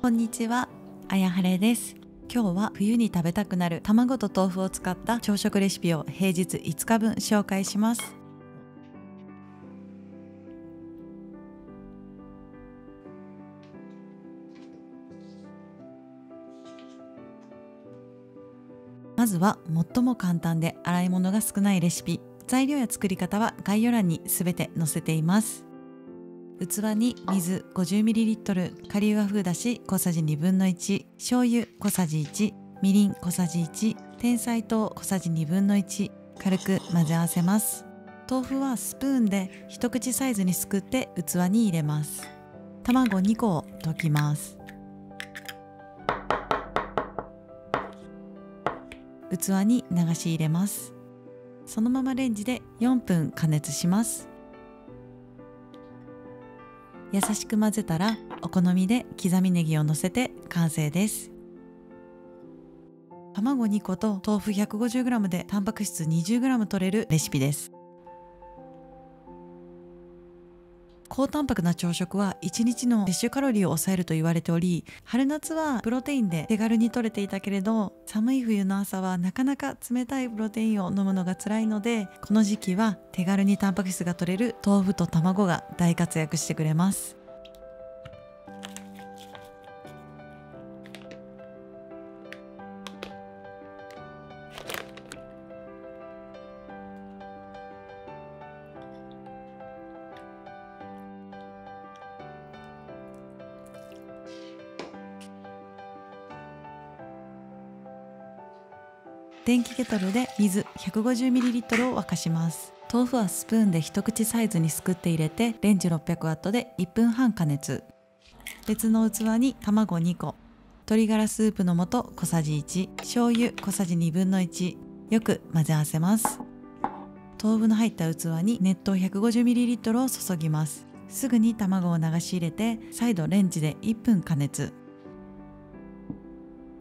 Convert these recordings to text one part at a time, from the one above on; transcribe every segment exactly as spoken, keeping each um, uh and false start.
こんにちは、あやはれです。今日は冬に食べたくなる卵と豆腐を使った朝食レシピを平日いつかぶん紹介します。まずは最も簡単で洗い物が少ないレシピ。材料や作り方は概要欄にすべて載せています。器に水 ごじゅうミリリットル、 顆粒和風だし小さじにぶんのいち、醤油小さじいち、みりん小さじいち、甜菜糖小さじにぶんのいち、軽く混ぜ合わせます。豆腐はスプーンで一口サイズにすくって器に入れます。卵にこを溶きます。器に流し入れます。そのままレンジでよんぷん加熱します。優しく混ぜたらお好みで刻みネギをのせて完成です。卵にこと豆腐 ひゃくごじゅうグラム でタンパク質 にじゅうグラム 摂れるレシピです。高タンパクな朝食はいちにちの摂取カロリーを抑えると言われており、春夏はプロテインで手軽に摂れていたけれど、寒い冬の朝はなかなか冷たいプロテインを飲むのが辛いので、この時期は手軽にタンパク質が摂れる豆腐と卵が大活躍してくれます。電気ケトルで水 ひゃくごじゅうミリリットル を沸かします。豆腐はスプーンで一口サイズにすくって入れてレンジ ろっぴゃくワット でいっぷんはん加熱。別の器に卵にこ、鶏ガラスープの素小さじいち、醤油小さじにぶんのいち、よく混ぜ合わせます。豆腐の入った器に熱湯 ひゃくごじゅうミリリットル を注ぎます。すぐに卵を流し入れて再度レンジでいっぷん加熱。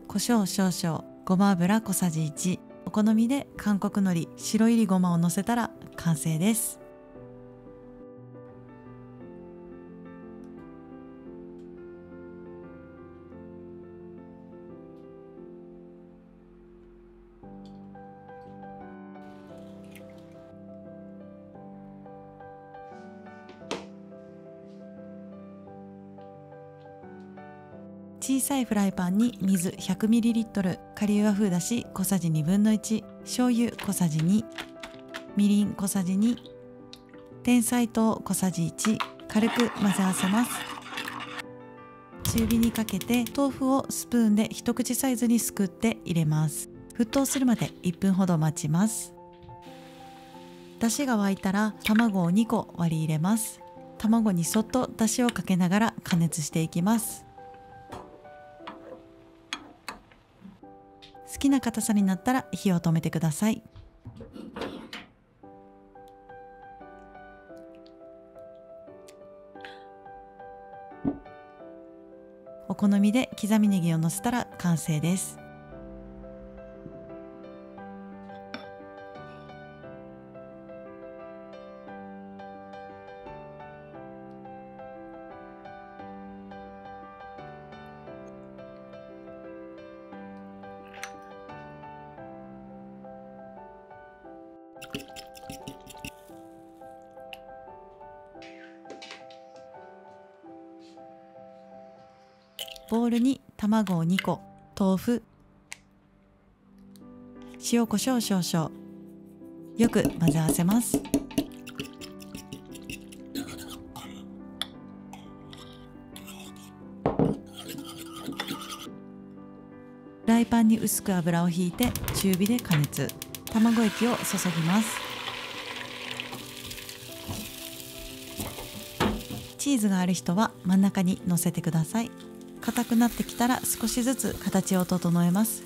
胡椒少々、ごま油小さじいち、お好みで韓国海苔、白いりごまをのせたら完成です。小さいフライパンに水 ひゃくミリリットル、 顆粒和風だし小さじにぶんのいち、醤油小さじに、みりん小さじに、甜菜糖小さじいち、軽く混ぜ合わせます。中火にかけて豆腐をスプーンで一口サイズにすくって入れます。沸騰するまでいっぷんほど待ちます。だしが沸いたら卵をにこ割り入れます。卵にそっとだしをかけながら加熱していきます。好きな硬さになったら火を止めてください。お好みで刻みネギをのせたら完成です。ボウルに卵をにこ、豆腐、塩コショウ少々、よく混ぜ合わせます。フライパンに薄く油をひいて中火で加熱。卵液を注ぎます。チーズがある人は真ん中にのせてください。硬くなってきたら少しずつ形を整えます。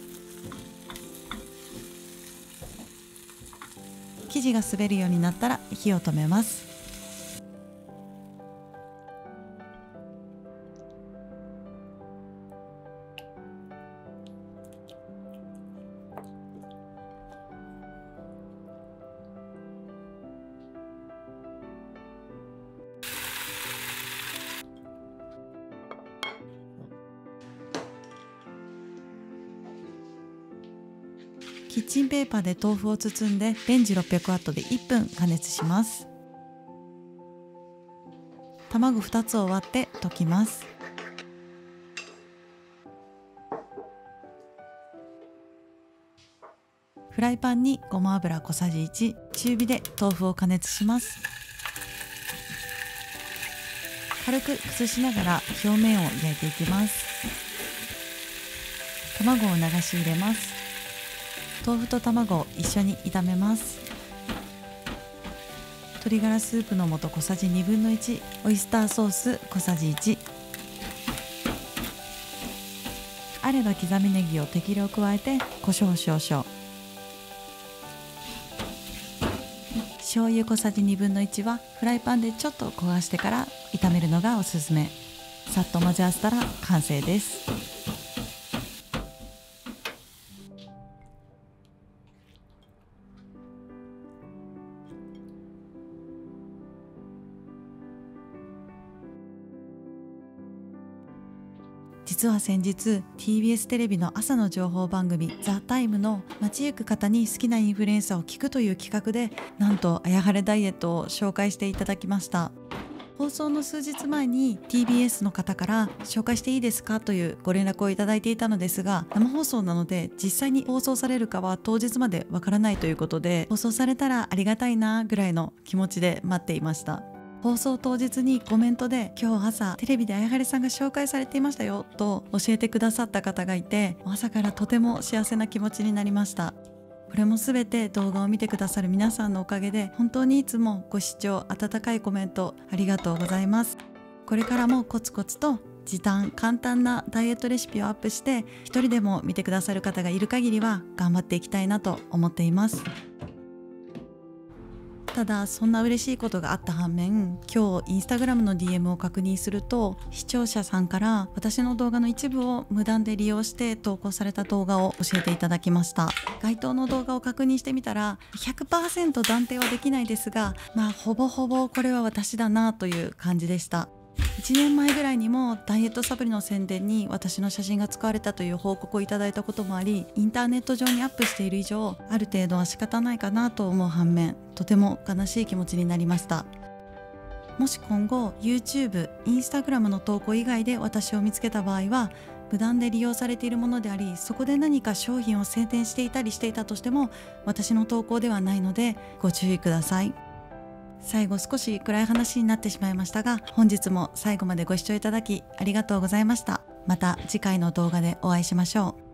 生地が滑るようになったら火を止めます。キッチンペーパーで豆腐を包んでレンジろっぴゃくワットでいっぷん加熱します。卵ふたつを割って溶きます。フライパンにごま油小さじいち、中火で豆腐を加熱します。軽く崩しながら表面を焼いていきます。卵を流し入れます。豆腐と卵を一緒に炒めます。鶏ガラスープの素小さじにぶんのいち、オイスターソース小さじいち、あれば刻みネギを適量加えて胡椒少々、醤油小さじにぶんのいちはフライパンでちょっと焦がしてから炒めるのがおすすめ。さっと混ぜ合わせたら完成です。実は先日 ティービーエス テレビの朝の情報番組「ザ・タイム」の街行く方に好きなインフルエンサーを聞くという企画で、なんとあやはれダイエットを紹介していただきました。放送の数日前に ティービーエス の方から紹介していいですかというご連絡をいただいていたのですが、生放送なので実際に放送されるかは当日までわからないということで、放送されたらありがたいなぐらいの気持ちで待っていました。放送当日にコメントで、今日朝テレビであやはれさんが紹介されていましたよと教えてくださった方がいて、朝からとても幸せな気持ちになりました。これもすべて動画を見てくださる皆さんのおかげで、本当にいつもご視聴、温かいコメントありがとうございます。これからもコツコツと時短簡単なダイエットレシピをアップして、一人でも見てくださる方がいる限りは頑張っていきたいなと思っています。ただ、そんな嬉しいことがあった反面、今日インスタグラムの ディーエム を確認すると、視聴者さんから私の動画の一部を無断で利用して投稿された動画を教えていただきました。該当の動画を確認してみたら ひゃくパーセント 断定はできないですが、まあほぼほぼこれは私だなという感じでした。いちねんまえぐらいにもダイエットサプリの宣伝に私の写真が使われたという報告をいただいたこともあり、インターネット上にアップしている以上、ある程度は仕方ないかなと思う反面、とても悲しい気持ちになりました。もし今後 YouTube、Instagram の投稿以外で私を見つけた場合は、無断で利用されているものであり、そこで何か商品を宣伝していたりしていたとしても私の投稿ではないのでご注意ください。最後、少し暗い話になってしまいましたが、本日も最後までご視聴いただきありがとうございました。また次回の動画でお会いしましょう。